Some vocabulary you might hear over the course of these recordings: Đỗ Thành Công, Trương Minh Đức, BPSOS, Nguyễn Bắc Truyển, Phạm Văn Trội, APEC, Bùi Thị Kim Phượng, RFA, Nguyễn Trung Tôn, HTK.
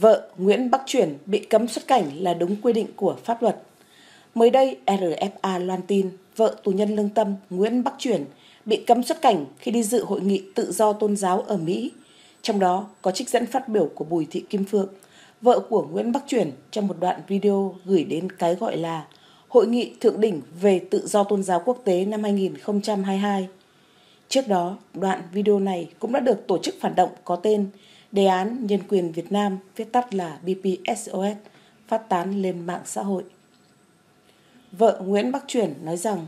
vợ Nguyễn Bắc Truyển bị cấm xuất cảnh là đúng quy định của pháp luật. Mới đây, RFA loan tin vợ tù nhân lương tâm Nguyễn Bắc Truyển bị cấm xuất cảnh khi đi dự hội nghị tự do tôn giáo ở Mỹ. Trong đó có trích dẫn phát biểu của Bùi Thị Kim Phượng, vợ của Nguyễn Bắc Truyển, trong một đoạn video gửi đến cái gọi là Hội nghị Thượng đỉnh về tự do tôn giáo quốc tế năm 2022. Trước đó, đoạn video này cũng đã được tổ chức phản động có tên Đề án Nhân quyền Việt Nam, viết tắt là BPSOS, phát tán lên mạng xã hội. Vợ Nguyễn Bắc Truyển nói rằng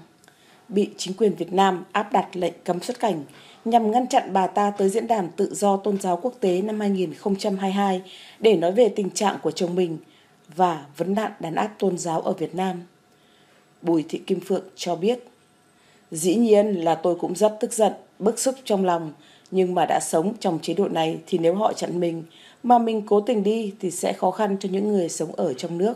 bị chính quyền Việt Nam áp đặt lệnh cấm xuất cảnh nhằm ngăn chặn bà ta tới Diễn đàn Tự do Tôn giáo Quốc tế năm 2022 để nói về tình trạng của chồng mình và vấn nạn đàn áp tôn giáo ở Việt Nam. Bùi Thị Kim Phượng cho biết, dĩ nhiên là tôi cũng rất tức giận, bức xúc trong lòng, nhưng mà đã sống trong chế độ này thì nếu họ chặn mình mà mình cố tình đi thì sẽ khó khăn cho những người sống ở trong nước.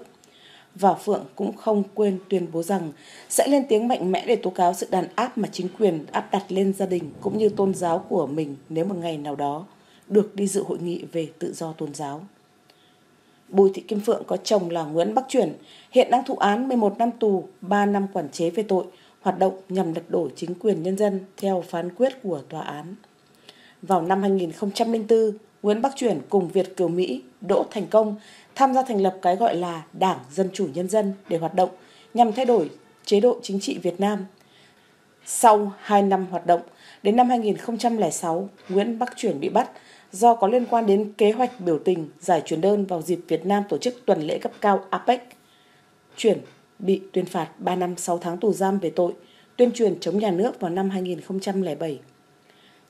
Và Phượng cũng không quên tuyên bố rằng sẽ lên tiếng mạnh mẽ để tố cáo sự đàn áp mà chính quyền áp đặt lên gia đình cũng như tôn giáo của mình nếu một ngày nào đó được đi dự hội nghị về tự do tôn giáo. Bùi Thị Kim Phượng có chồng là Nguyễn Bắc Truyển, hiện đang thụ án 11 năm tù, 3 năm quản chế về tội hoạt động nhằm lật đổ chính quyền nhân dân theo phán quyết của tòa án. Vào năm 2004, Nguyễn Bắc Truyển cùng Việt kiều Mỹ Đỗ Thành Công tham gia thành lập cái gọi là Đảng Dân Chủ Nhân dân để hoạt động nhằm thay đổi chế độ chính trị Việt Nam. Sau 2 năm hoạt động, đến năm 2006, Nguyễn Bắc Truyển bị bắt do có liên quan đến kế hoạch biểu tình giải truyền đơn vào dịp Việt Nam tổ chức tuần lễ cấp cao APEC. Truyển bị tuyên phạt 3 năm 6 tháng tù giam về tội tuyên truyền chống nhà nước vào năm 2007.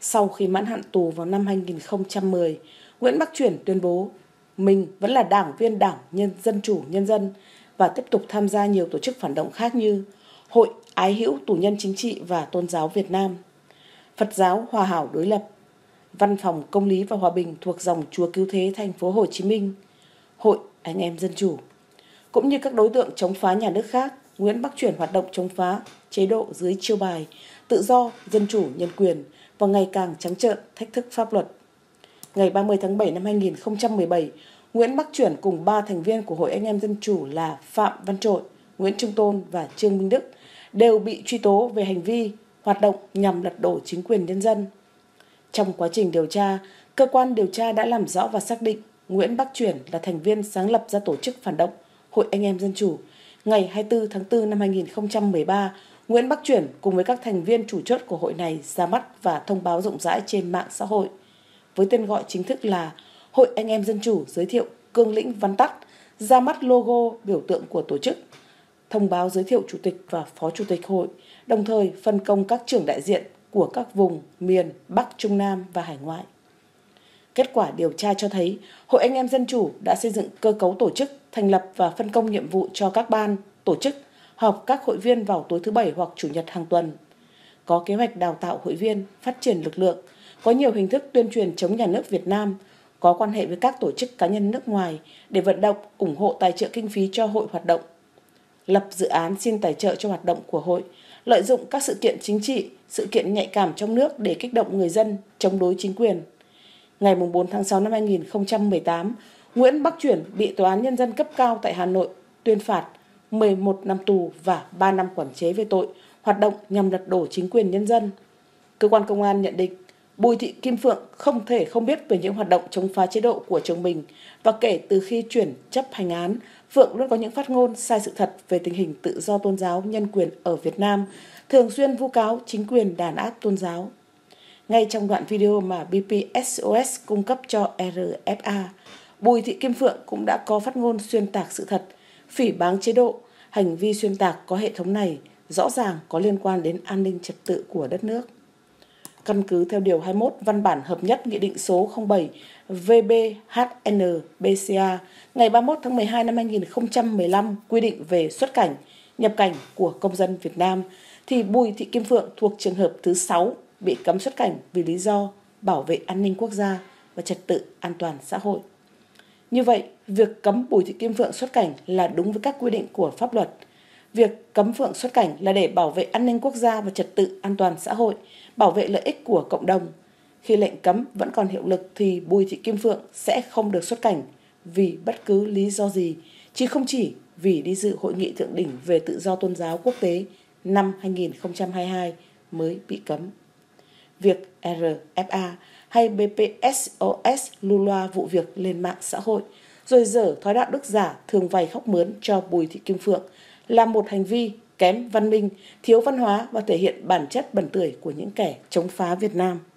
Sau khi mãn hạn tù vào năm 2010, Nguyễn Bắc Truyển tuyên bố mình vẫn là đảng viên Đảng Dân Chủ Nhân dân và tiếp tục tham gia nhiều tổ chức phản động khác như Hội Ái hữu Tù nhân Chính trị và Tôn giáo Việt Nam, Phật giáo Hòa hảo đối lập, Văn phòng Công lý và Hòa bình thuộc dòng Chúa Cứu Thế thành phố Hồ Chí Minh, Hội Anh em Dân chủ. Cũng như các đối tượng chống phá nhà nước khác, Nguyễn Bắc Truyển hoạt động chống phá chế độ dưới chiêu bài tự do, dân chủ, nhân quyền và ngày càng trắng trợn thách thức pháp luật. Ngày 30 tháng 7 năm 2017, Nguyễn Bắc Truyển cùng 3 thành viên của Hội Anh em Dân chủ là Phạm Văn Trội, Nguyễn Trung Tôn và Trương Minh Đức đều bị truy tố về hành vi hoạt động nhằm lật đổ chính quyền nhân dân. Trong quá trình điều tra, cơ quan điều tra đã làm rõ và xác định Nguyễn Bắc Truyển là thành viên sáng lập ra tổ chức phản động Hội Anh em Dân chủ. Ngày 24 tháng 4 năm 2013, Nguyễn Bắc Truyển cùng với các thành viên chủ chốt của hội này ra mắt và thông báo rộng rãi trên mạng xã hội với tên gọi chính thức là Hội Anh em Dân chủ giới thiệu cương lĩnh văn tắt, ra mắt logo biểu tượng của tổ chức, thông báo giới thiệu chủ tịch và phó chủ tịch hội, đồng thời phân công các trưởng đại diện của các vùng, miền, Bắc, Trung Nam và hải ngoại. Kết quả điều tra cho thấy, Hội Anh em Dân chủ đã xây dựng cơ cấu tổ chức, thành lập và phân công nhiệm vụ cho các ban, tổ chức, họp các hội viên vào tối thứ Bảy hoặc Chủ nhật hàng tuần. Có kế hoạch đào tạo hội viên, phát triển lực lượng, có nhiều hình thức tuyên truyền chống nhà nước Việt Nam, có quan hệ với các tổ chức cá nhân nước ngoài để vận động, ủng hộ tài trợ kinh phí cho hội hoạt động, lập dự án xin tài trợ cho hoạt động của hội, lợi dụng các sự kiện chính trị, sự kiện nhạy cảm trong nước để kích động người dân chống đối chính quyền. Ngày 4 tháng 6 năm 2018, Nguyễn Bắc Truyển bị Tòa án Nhân dân cấp cao tại Hà Nội tuyên phạt 11 năm tù và 3 năm quản chế về tội hoạt động nhằm lật đổ chính quyền nhân dân. Cơ quan công an nhận định Bùi Thị Kim Phượng không thể không biết về những hoạt động chống phá chế độ của chồng mình và kể từ khi Truyển chấp hành án, Phượng luôn có những phát ngôn sai sự thật về tình hình tự do tôn giáo nhân quyền ở Việt Nam, thường xuyên vu cáo chính quyền đàn áp tôn giáo. Ngay trong đoạn video mà BPSOS cung cấp cho RFA, Bùi Thị Kim Phượng cũng đã có phát ngôn xuyên tạc sự thật, phỉ báng chế độ. Hành vi xuyên tạc có hệ thống này rõ ràng có liên quan đến an ninh trật tự của đất nước. Căn cứ theo Điều 21 Văn bản hợp nhất Nghị định số 07 VBHN-BCA ngày 31 tháng 12 năm 2015 quy định về xuất cảnh, nhập cảnh của công dân Việt Nam, thì Bùi Thị Kim Phượng thuộc trường hợp thứ 6 bị cấm xuất cảnh vì lý do bảo vệ an ninh quốc gia và trật tự an toàn xã hội. Như vậy, việc cấm Bùi Thị Kim Phượng xuất cảnh là đúng với các quy định của pháp luật. Việc cấm Phượng xuất cảnh là để bảo vệ an ninh quốc gia và trật tự an toàn xã hội, bảo vệ lợi ích của cộng đồng. Khi lệnh cấm vẫn còn hiệu lực thì Bùi Thị Kim Phượng sẽ không được xuất cảnh vì bất cứ lý do gì, chứ không chỉ vì đi dự Hội nghị Thượng đỉnh về tự do tôn giáo quốc tế năm 2022 mới bị cấm. Việc RFA hay BPSOS lu loa vụ việc lên mạng xã hội rồi dở thói đạo đức giả thường vay khóc mướn cho Bùi Thị Kim Phượng là một hành vi kém văn minh, thiếu văn hóa và thể hiện bản chất bẩn tưởi của những kẻ chống phá Việt Nam.